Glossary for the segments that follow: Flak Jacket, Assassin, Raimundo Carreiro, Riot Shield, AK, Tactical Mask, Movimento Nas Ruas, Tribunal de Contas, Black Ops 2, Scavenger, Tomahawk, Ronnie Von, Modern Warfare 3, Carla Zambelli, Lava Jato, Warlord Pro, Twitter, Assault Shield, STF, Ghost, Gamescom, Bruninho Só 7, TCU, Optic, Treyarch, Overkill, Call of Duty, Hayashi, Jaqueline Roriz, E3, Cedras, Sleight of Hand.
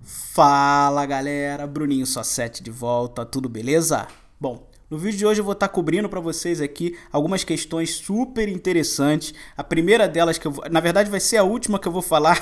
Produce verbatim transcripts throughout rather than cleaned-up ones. Fala galera, Bruninho Só sete de volta, tudo beleza? Bom, no vídeo de hoje eu vou estar cobrindo para vocês aqui algumas questões super interessantes. A primeira delas, que eu vou... na verdade vai ser a última que eu vou falar,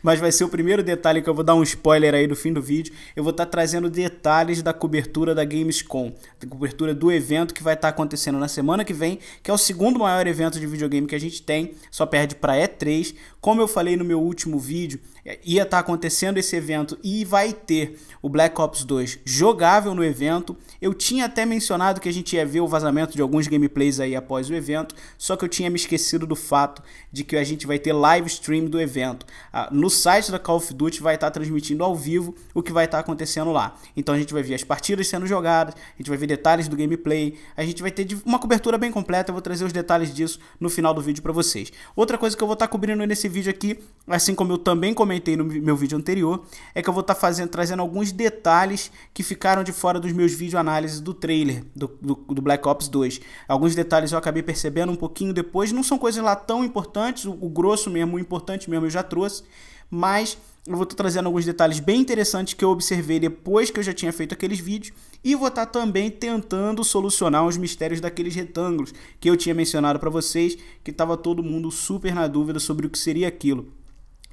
mas vai ser o primeiro detalhe que eu vou dar um spoiler aí do fim do vídeo. Eu vou estar trazendo detalhes da cobertura da Gamescom, da cobertura do evento que vai estar acontecendo na semana que vem, que é o segundo maior evento de videogame que a gente tem, só perde para E três. Como eu falei no meu último vídeo, ia estar acontecendo esse evento e vai ter o Black Ops dois jogável no evento. Eu tinha até mencionado que a gente ia ver o vazamento de alguns gameplays aí após o evento, só que eu tinha me esquecido do fato de que a gente vai ter live stream do evento. No site da Call of Duty vai estar transmitindo ao vivo o que vai estar acontecendo lá. Então a gente vai ver as partidas sendo jogadas, a gente vai ver detalhes do gameplay, a gente vai ter uma cobertura bem completa. Eu vou trazer os detalhes disso no final do vídeo para vocês. Outra coisa que eu vou estar cobrindo nesse vídeo vídeo aqui, assim como eu também comentei no meu vídeo anterior, é que eu vou estar fazendo, trazendo alguns detalhes que ficaram de fora dos meus vídeo análises do trailer do, do, do Black Ops dois. Alguns detalhes eu acabei percebendo um pouquinho depois, não são coisas lá tão importantes, o, o grosso mesmo, o importante mesmo eu já trouxe, mas eu vou estar trazendo alguns detalhes bem interessantes que eu observei depois que eu já tinha feito aqueles vídeos, e vou estar também tentando solucionar os mistérios daqueles retângulos que eu tinha mencionado para vocês, que estava todo mundo super na dúvida sobre o que seria aquilo.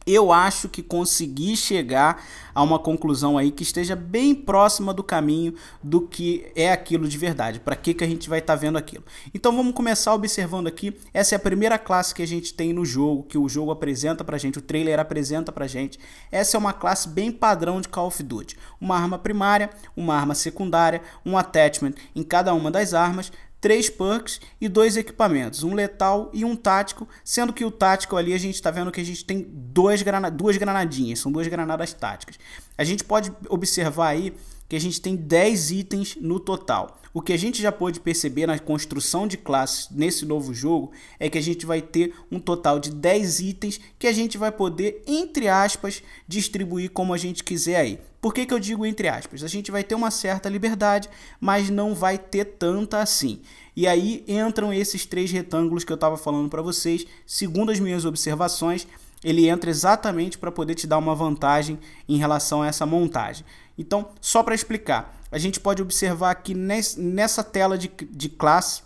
Eu acho que consegui chegar a uma conclusão aí que esteja bem próxima do caminho do que é aquilo de verdade, para que que a gente vai estar vendo aquilo. Então vamos começar observando aqui, essa é a primeira classe que a gente tem no jogo, que o jogo apresenta pra gente, o trailer apresenta pra gente. Essa é uma classe bem padrão de Call of Duty, uma arma primária, uma arma secundária, um attachment em cada uma das armas, três perks e dois equipamentos, um letal e um tático, sendo que o tático ali a gente está vendo que a gente tem dois grana duas granadinhas, são duas granadas táticas. A gente pode observar aí que a gente tem dez itens no total. O que a gente já pôde perceber na construção de classes nesse novo jogo é que a gente vai ter um total de dez itens que a gente vai poder, entre aspas, distribuir como a gente quiser aí. Por que que eu digo entre aspas? A gente vai ter uma certa liberdade, mas não vai ter tanta assim. E aí entram esses três retângulos que eu estava falando para vocês, segundo as minhas observações. Ele entra exatamente para poder te dar uma vantagem em relação a essa montagem. Então, só para explicar, a gente pode observar aqui nesse, nessa tela de, de classe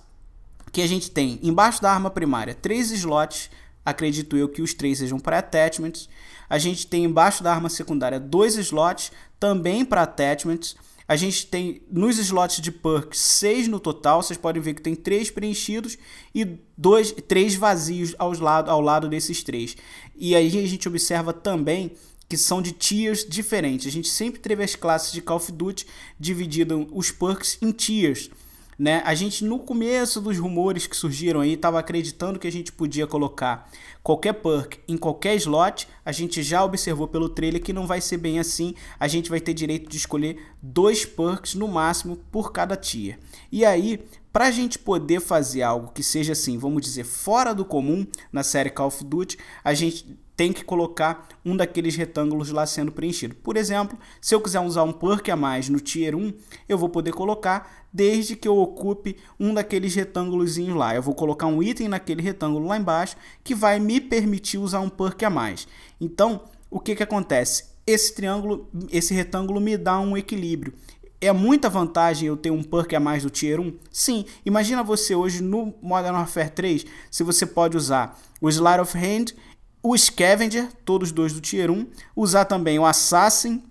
que a gente tem, embaixo da arma primária, três slots, acredito eu que os três sejam para attachments. A gente tem embaixo da arma secundária dois slots, também para attachments. A gente tem nos slots de perks seis no total, vocês podem ver que tem três preenchidos e dois, três vazios aos lado, ao lado desses três. E aí a gente observa também que são de tiers diferentes. A gente sempre teve as classes de Call of Duty divididas os perks em tiers, né? A gente no começo dos rumores que surgiram aí estava acreditando que a gente podia colocar qualquer perk em qualquer slot. A gente já observou pelo trailer que não vai ser bem assim, a gente vai ter direito de escolher dois perks no máximo por cada tier. E aí, para a gente poder fazer algo que seja assim, vamos dizer, fora do comum na série Call of Duty, a gente tem que colocar um daqueles retângulos lá sendo preenchido. Por exemplo, se eu quiser usar um perk a mais no Tier um, eu vou poder colocar desde que eu ocupe um daqueles retângulos lá. Eu vou colocar um item naquele retângulo lá embaixo que vai me permitir usar um perk a mais. Então, o que que acontece? Esse triângulo, esse retângulo me dá um equilíbrio. É muita vantagem eu ter um perk a mais do Tier um? Sim, imagina você hoje no Modern Warfare três, se você pode usar o Sleight of Hand, o Scavenger, todos dois do Tier um, usar também o Assassin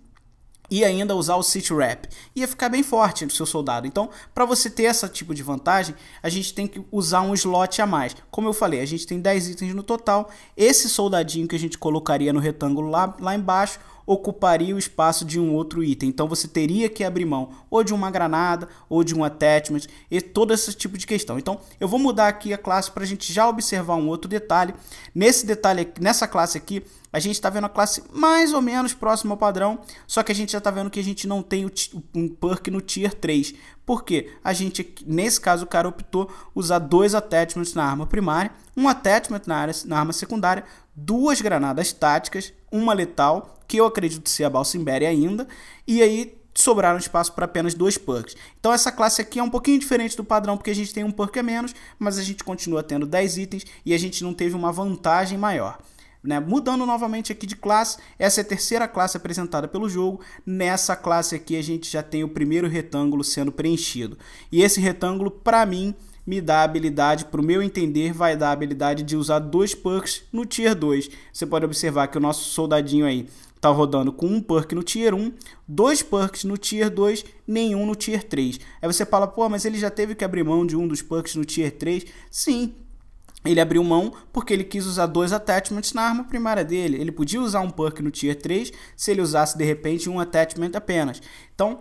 e ainda usar o City Wrap. Ia ficar bem forte no seu soldado. Então, para você ter esse tipo de vantagem, a gente tem que usar um slot a mais. Como eu falei, a gente tem dez itens no total. Esse soldadinho que a gente colocaria no retângulo lá, lá embaixo ocuparia o espaço de um outro item. Então você teria que abrir mão ou de uma granada, ou de um attachment, e todo esse tipo de questão. Então eu vou mudar aqui a classe para a gente já observar um outro detalhe. Nesse detalhe, nessa classe aqui, a gente está vendo a classe mais ou menos próxima ao padrão, só que a gente já está vendo que a gente não tem um perk no Tier três. Por quê? A gente, nesse caso, o cara optou usar dois attachments na arma primária, um attachment na, área, na arma secundária, duas granadas táticas, uma letal, que eu acredito ser a Balsimberi ainda, e aí sobraram espaço para apenas dois perks. Então essa classe aqui é um pouquinho diferente do padrão, porque a gente tem um perk a menos, mas a gente continua tendo dez itens e a gente não teve uma vantagem maior. né? Mudando novamente aqui de classe, essa é a terceira classe apresentada pelo jogo. Nessa classe aqui a gente já tem o primeiro retângulo sendo preenchido. E esse retângulo, para mim, me dá a habilidade, para o meu entender, vai dar a habilidade de usar dois perks no Tier dois. Você pode observar que o nosso soldadinho aí tá rodando com um perk no Tier um, dois perks no Tier dois, nenhum no Tier três. Aí você fala, pô, mas ele já teve que abrir mão de um dos perks no Tier três? Sim, ele abriu mão porque ele quis usar dois attachments na arma primária dele. Ele podia usar um perk no Tier três se ele usasse, de repente, um attachment apenas. Então,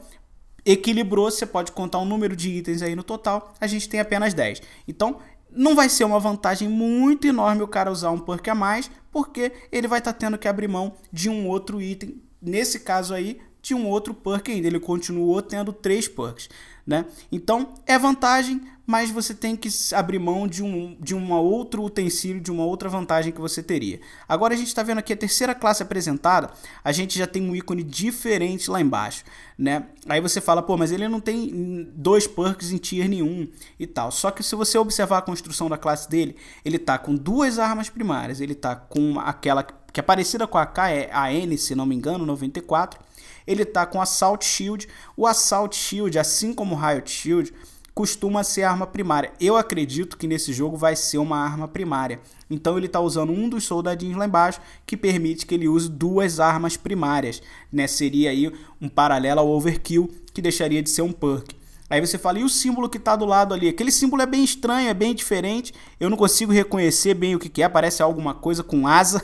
equilibrou, você pode contar um número de itens aí no total, a gente tem apenas dez. Então, não vai ser uma vantagem muito enorme o cara usar um perk a mais, porque ele vai estar tá tendo que abrir mão de um outro item, nesse caso aí, de um outro perk ainda. Ele continuou tendo três perks, né? Então, é vantagem, mas você tem que abrir mão de um de uma outro utensílio, de uma outra vantagem que você teria. Agora a gente está vendo aqui a terceira classe apresentada, a gente já tem um ícone diferente lá embaixo, né? Aí você fala, pô, mas ele não tem dois perks em tier nenhum e tal. Só que se você observar a construção da classe dele, ele tá com duas armas primárias, ele tá com aquela que é parecida com a AK, é a N, se não me engano, noventa e quatro. Ele tá com Assault Shield. O Assault Shield, assim como o Riot Shield, costuma ser arma primária. Eu acredito que nesse jogo vai ser uma arma primária. Então ele está usando um dos soldadinhos lá embaixo, que permite que ele use duas armas primárias, né? Seria aí um paralelo ao Overkill, que deixaria de ser um perk. Aí você fala, e o símbolo que está do lado ali? Aquele símbolo é bem estranho, é bem diferente. Eu não consigo reconhecer bem o que, que é, parece alguma coisa com asa.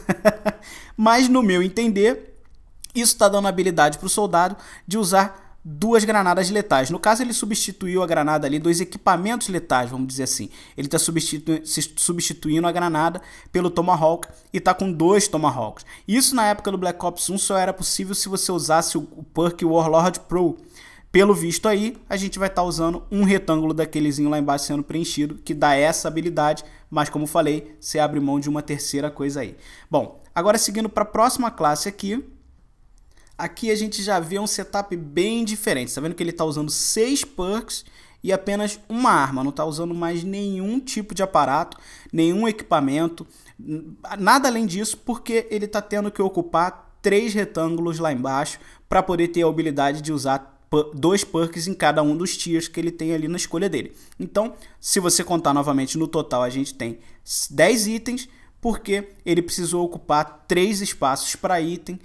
Mas no meu entender, isso está dando habilidade para o soldado de usar duas granadas letais. No caso, ele substituiu a granada ali, dois equipamentos letais, vamos dizer assim. Ele está substitu... substituindo a granada pelo Tomahawk e está com dois Tomahawks. Isso na época do Black Ops um só era possível se você usasse o perk Warlord Pro. Pelo visto aí, a gente vai estar tá usando um retângulo daquelezinho lá embaixo sendo preenchido, que dá essa habilidade, mas como falei, você abre mão de uma terceira coisa aí. Bom, agora seguindo para a próxima classe aqui, aqui a gente já vê um setup bem diferente. Está vendo que ele está usando seis perks e apenas uma arma. Não está usando mais nenhum tipo de aparato, nenhum equipamento, nada além disso, porque ele está tendo que ocupar três retângulos lá embaixo para poder ter a habilidade de usar dois perks em cada um dos tiers que ele tem ali na escolha dele. Então, se você contar novamente no total, a gente tem dez itens, porque ele precisou ocupar três espaços para item,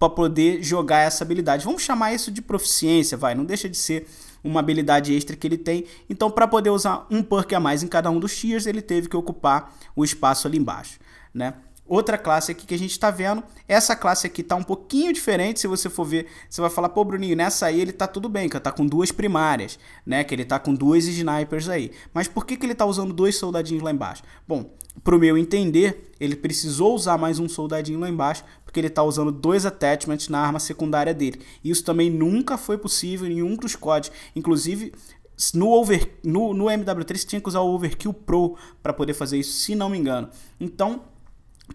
para poder jogar essa habilidade. Vamos chamar isso de proficiência, vai, não deixa de ser uma habilidade extra que ele tem. Então, para poder usar um perk a mais em cada um dos tiers, ele teve que ocupar o espaço ali embaixo, né? Outra classe aqui que a gente está vendo, essa classe aqui está um pouquinho diferente. Se você for ver, você vai falar, pô, Bruninho, nessa aí ele tá tudo bem, que tá com duas primárias, né? Que ele tá com dois snipers aí. Mas por que que ele tá usando dois soldadinhos lá embaixo? Bom, pro meu entender, ele precisou usar mais um soldadinho lá embaixo, porque ele tá usando dois attachments na arma secundária dele. Isso também nunca foi possível em nenhum dos C O Ds, inclusive... No, over, no, no M W três você tinha que usar o Overkill Pro para poder fazer isso, se não me engano. Então,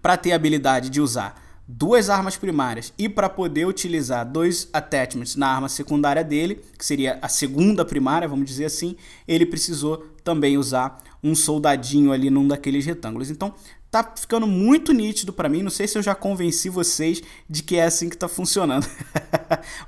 para ter a habilidade de usar duas armas primárias e para poder utilizar dois attachments na arma secundária dele, que seria a segunda primária, vamos dizer assim, ele precisou também usar um soldadinho ali num daqueles retângulos. Então, tá ficando muito nítido para mim, não sei se eu já convenci vocês de que é assim que tá funcionando.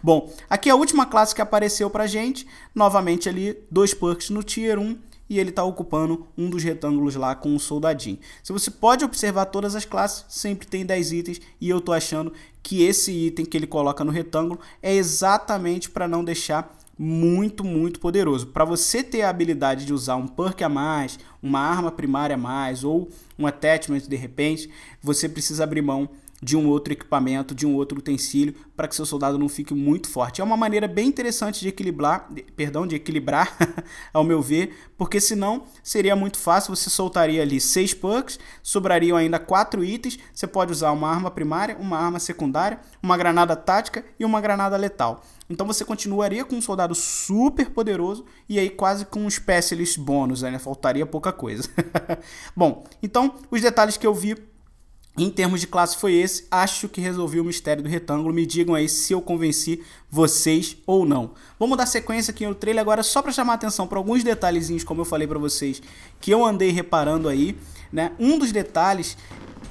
Bom, aqui é a última classe que apareceu pra gente, novamente ali, dois perks no Tier um, e ele tá ocupando um dos retângulos lá com um soldadinho. Se você pode observar todas as classes, sempre tem dez itens, e eu tô achando que esse item que ele coloca no retângulo é exatamente para não deixar muito, muito poderoso. Para você ter a habilidade de usar um perk a mais, uma arma primária a mais, ou um attachment de repente, você precisa abrir mão de um outro equipamento, de um outro utensílio, para que seu soldado não fique muito forte. É uma maneira bem interessante de equilibrar, de, perdão, de equilibrar, ao meu ver, porque senão seria muito fácil, você soltaria ali seis perks, sobrariam ainda quatro itens, você pode usar uma arma primária, uma arma secundária, uma granada tática e uma granada letal. Então você continuaria com um soldado super poderoso e aí quase com um specialist bônus, né? Faltaria pouca coisa. Bom, então os detalhes que eu vi em termos de classe foi esse. Acho que resolvi o mistério do retângulo. Me digam aí se eu convenci vocês ou não. Vamos dar sequência aqui no trailer agora só para chamar a atenção para alguns detalhezinhos, como eu falei para vocês, que eu andei reparando aí, né? Um dos detalhes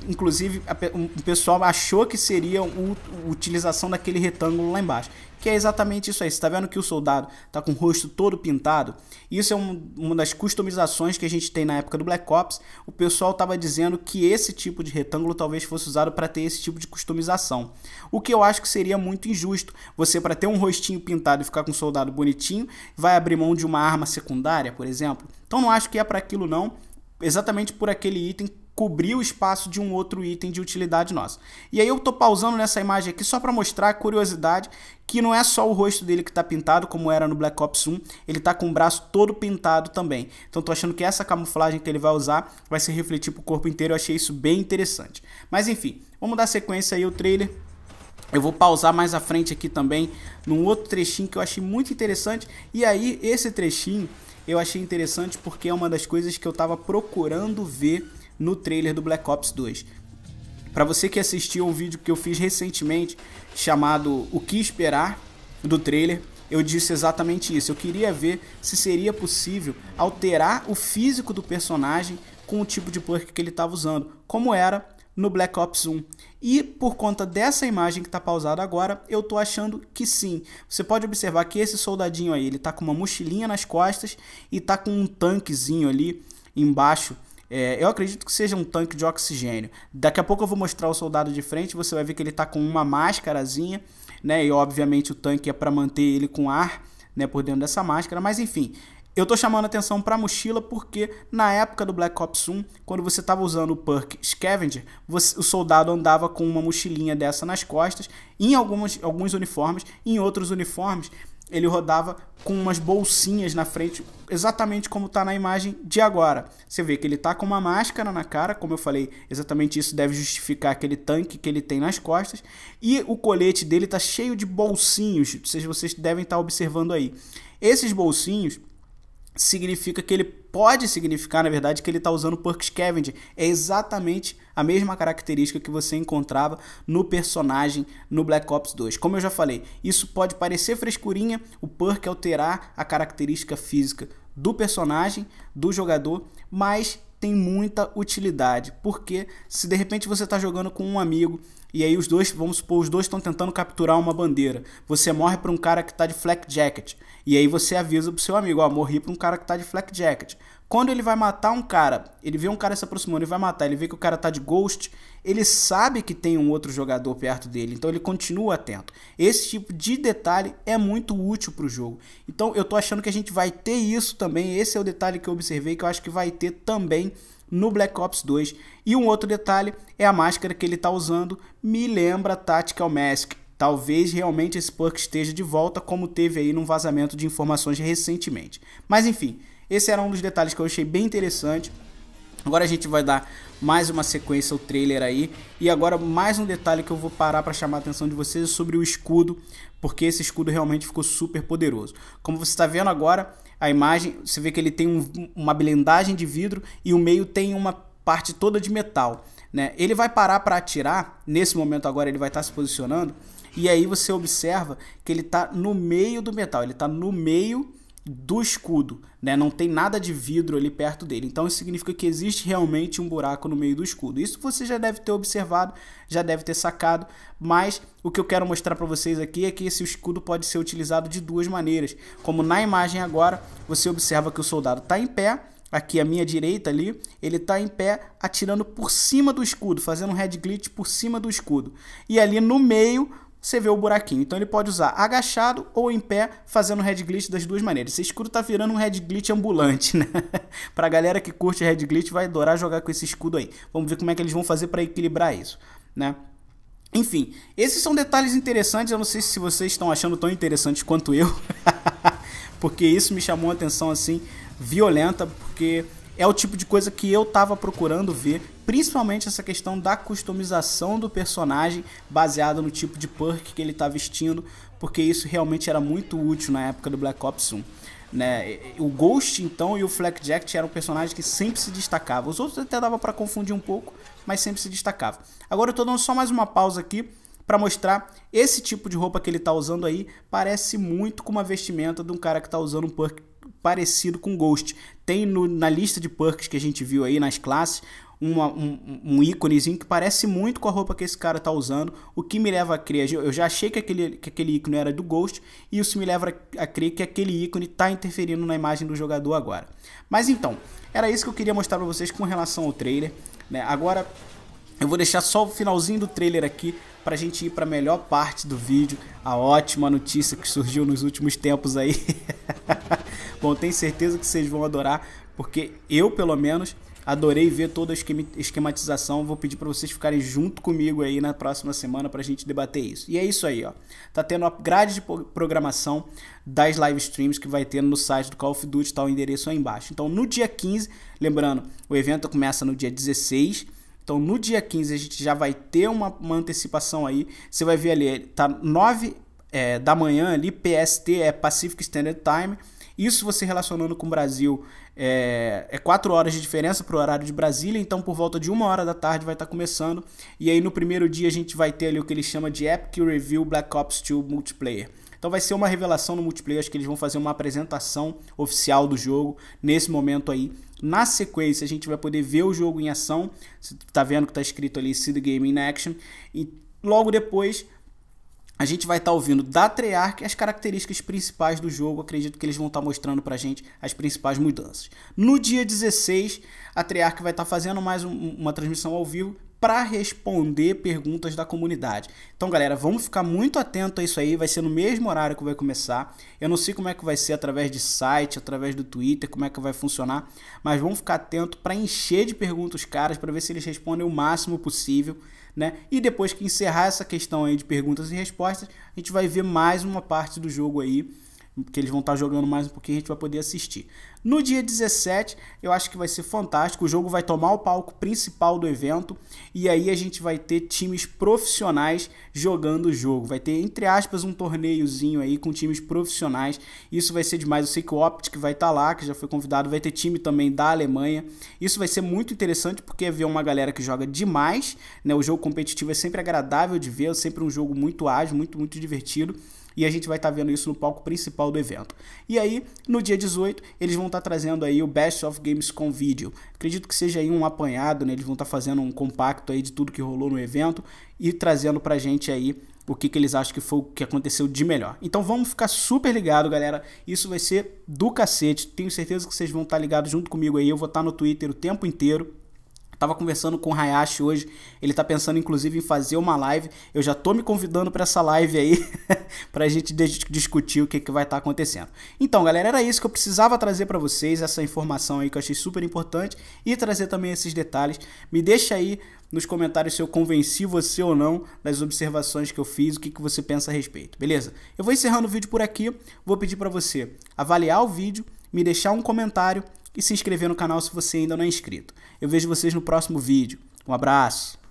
inclusive a, um, o pessoal achou que seria o, a utilização daquele retângulo lá embaixo, que é exatamente isso aí. Você tá vendo que o soldado tá com o rosto todo pintado? Isso é um, uma das customizações que a gente tem na época do Black Ops. O pessoal tava dizendo que esse tipo de retângulo talvez fosse usado para ter esse tipo de customização, o que eu acho que seria muito injusto. Você, para ter um rostinho pintado e ficar com um soldado bonitinho, vai abrir mão de uma arma secundária, por exemplo? Então não acho que é para aquilo não, exatamente por aquele item cobrir o espaço de um outro item de utilidade nossa. E aí eu tô pausando nessa imagem aqui só para mostrar a curiosidade que não é só o rosto dele que tá pintado, como era no Black Ops um, ele tá com o braço todo pintado também. Então tô achando que essa camuflagem que ele vai usar vai se refletir pro corpo inteiro. Eu achei isso bem interessante. Mas enfim, vamos dar sequência aí ao trailer. Eu vou pausar mais à frente aqui também num outro trechinho que eu achei muito interessante. E aí esse trechinho eu achei interessante porque é uma das coisas que eu tava procurando ver no trailer do Black Ops dois. Para você que assistiu um vídeo que eu fiz recentemente chamado O que Esperar do Trailer, eu disse exatamente isso. Eu queria ver se seria possível alterar o físico do personagem com o tipo de perk que ele estava usando, como era no Black Ops um. E por conta dessa imagem que está pausada agora, eu tô achando que sim. Você pode observar que esse soldadinho aí, ele tá com uma mochilinha nas costas e tá com um tanquezinho ali embaixo. É, eu acredito que seja um tanque de oxigênio. Daqui a pouco eu vou mostrar o soldado de frente, você vai ver que ele tá com uma máscarazinha, né? E obviamente o tanque é para manter ele com ar, né, por dentro dessa máscara. Mas enfim, eu tô chamando atenção para a mochila porque na época do Black Ops um, quando você estava usando o perk Scavenger, você, o soldado andava com uma mochilinha dessa nas costas, em algumas, alguns uniformes, em outros uniformes ele rodava com umas bolsinhas na frente, exatamente como está na imagem de agora. Você vê que ele está com uma máscara na cara, como eu falei, exatamente isso deve justificar aquele tanque que ele tem nas costas. E o colete dele está cheio de bolsinhos, vocês, vocês devem estar observando aí. Esses bolsinhos significa que ele pode significar, na verdade, que ele está usando o perk Scavenger. É exatamente a mesma característica que você encontrava no personagem no Black Ops dois. Como eu já falei, isso pode parecer frescurinha, o perk alterar a característica física do personagem, do jogador, mas tem muita utilidade, porque se de repente você está jogando com um amigo e aí os dois, vamos supor, os dois estão tentando capturar uma bandeira, você morre para um cara que está de Flak Jacket, e aí você avisa pro seu amigo, ó, morri para um cara que está de Flak Jacket. Quando ele vai matar um cara, ele vê um cara se aproximando e vai matar, ele vê que o cara tá de Ghost, ele sabe que tem um outro jogador perto dele, então ele continua atento. Esse tipo de detalhe é muito útil pro jogo. Então eu tô achando que a gente vai ter isso também, esse é o detalhe que eu observei que eu acho que vai ter também no Black Ops dois. E um outro detalhe é a máscara que ele tá usando, me lembra Tactical Mask. Talvez realmente esse perk esteja de volta, como teve aí num vazamento de informações recentemente. Mas enfim, esse era um dos detalhes que eu achei bem interessante. Agora a gente vai dar mais uma sequência ao trailer aí. E agora mais um detalhe que eu vou parar para chamar a atenção de vocês sobre o escudo, porque esse escudo realmente ficou super poderoso. Como você está vendo agora, a imagem, você vê que ele tem um, uma blindagem de vidro e o meio tem uma parte toda de metal, né? Ele vai parar para atirar, nesse momento agora ele vai estar se posicionando, e aí você observa que ele está no meio do metal, ele está no meio do escudo, né? Não tem nada de vidro ali perto dele, então isso significa que existe realmente um buraco no meio do escudo. Isso você já deve ter observado, já deve ter sacado, mas o que eu quero mostrar para vocês aqui é que esse escudo pode ser utilizado de duas maneiras, como na imagem agora, você observa que o soldado está em pé, aqui à minha direita ali, ele está em pé atirando por cima do escudo, fazendo um head glitch por cima do escudo, e ali no meio você vê o buraquinho. Então ele pode usar agachado ou em pé, fazendo head glitch das duas maneiras. Esse escudo tá virando um head glitch ambulante, né? Pra galera que curte head glitch, vai adorar jogar com esse escudo aí. Vamos ver como é que eles vão fazer para equilibrar isso, né? Enfim, esses são detalhes interessantes. Eu não sei se vocês estão achando tão interessantes quanto eu, porque isso me chamou a atenção assim, violenta, porque é o tipo de coisa que eu tava procurando ver, principalmente essa questão da customização do personagem baseada no tipo de perk que ele tá vestindo, porque isso realmente era muito útil na época do Black Ops um, né? O Ghost então e o Flak Jacket eram personagens que sempre se destacavam, os outros até dava para confundir um pouco, mas sempre se destacavam. Agora eu tô dando só mais uma pausa aqui para mostrar esse tipo de roupa que ele tá usando aí, parece muito com uma vestimenta de um cara que tá usando um perk parecido com Ghost. Tem no, na lista de perks que a gente viu aí nas classes, uma, um, um íconezinho que parece muito com a roupa que esse cara tá usando, o que me leva a crer, eu já achei que aquele, que aquele ícone era do Ghost, e isso me leva a crer que aquele ícone tá interferindo na imagem do jogador agora. Mas então, era isso que eu queria mostrar pra vocês com relação ao trailer, né? Agora eu vou deixar só o finalzinho do trailer aqui pra gente ir pra melhor parte do vídeo, a ótima notícia que surgiu nos últimos tempos aí. Bom, tenho certeza que vocês vão adorar, porque eu, pelo menos, adorei ver toda a esquematização. Vou pedir para vocês ficarem junto comigo aí na próxima semana para a gente debater isso. E é isso aí, ó. Tá tendo grade de programação das live streams que vai ter no site do Call of Duty, tá o endereço aí embaixo. Então, no dia quinze, lembrando, o evento começa no dia dezesseis. Então, no dia quinze, a gente já vai ter uma, uma antecipação aí. Você vai ver ali, tá nove é, da manhã ali, P S T, é Pacific Standard Time. Isso você relacionando com o Brasil, é, é quatro horas de diferença para o horário de Brasília, então por volta de uma hora da tarde vai estar tá começando. E aí no primeiro dia a gente vai ter ali o que eles chamam de Epic Review Black Ops dois Multiplayer. Então vai ser uma revelação no multiplayer, acho que eles vão fazer uma apresentação oficial do jogo nesse momento aí. Na sequência a gente vai poder ver o jogo em ação, você tá vendo que está escrito ali See the Game in Action, e logo depois a gente vai estar ouvindo da Treyarch as características principais do jogo. Acredito que eles vão estar mostrando pra gente as principais mudanças. No dia dezesseis, a Treyarch vai estar fazendo mais um, uma transmissão ao vivo para responder perguntas da comunidade. Então, galera, vamos ficar muito atento a isso aí. Vai ser no mesmo horário que vai começar. Eu não sei como é que vai ser através de site, através do Twitter, como é que vai funcionar, mas vamos ficar atento para encher de perguntas os caras, para ver se eles respondem o máximo possível, né? E depois que encerrar essa questão aí de perguntas e respostas, a gente vai ver mais uma parte do jogo aí, que eles vão estar jogando mais um pouquinho, a gente vai poder assistir. No dia dezessete, eu acho que vai ser fantástico, o jogo vai tomar o palco principal do evento, e aí a gente vai ter times profissionais jogando o jogo, vai ter, entre aspas, um torneiozinho aí com times profissionais, isso vai ser demais. Eu sei que o Optic vai estar lá, que já foi convidado, vai ter time também da Alemanha, isso vai ser muito interessante, porque é ver uma galera que joga demais, né? O jogo competitivo é sempre agradável de ver, é sempre um jogo muito ágil, muito, muito divertido, e a gente vai estar vendo isso no palco principal do evento. E aí, no dia dezoito, eles vão estar trazendo aí o Best of Gamescom Video. Acredito que seja aí um apanhado, né? Eles vão estar fazendo um compacto aí de tudo que rolou no evento e trazendo pra gente aí o que, que eles acham que foi o que aconteceu de melhor. Então vamos ficar super ligado, galera. Isso vai ser do cacete. Tenho certeza que vocês vão estar ligados junto comigo aí. Eu vou estar no Twitter o tempo inteiro. Tava conversando com o Hayashi hoje, ele tá pensando inclusive em fazer uma live, eu já tô me convidando para essa live aí, pra gente discutir o que, que vai estar tá acontecendo. Então, galera, era isso que eu precisava trazer para vocês, essa informação aí que eu achei super importante, e trazer também esses detalhes. Me deixa aí nos comentários se eu convenci você ou não das observações que eu fiz, o que, que você pensa a respeito, beleza? Eu vou encerrando o vídeo por aqui, vou pedir para você avaliar o vídeo, me deixar um comentário, e se inscrever no canal se você ainda não é inscrito. Eu vejo vocês no próximo vídeo. Um abraço!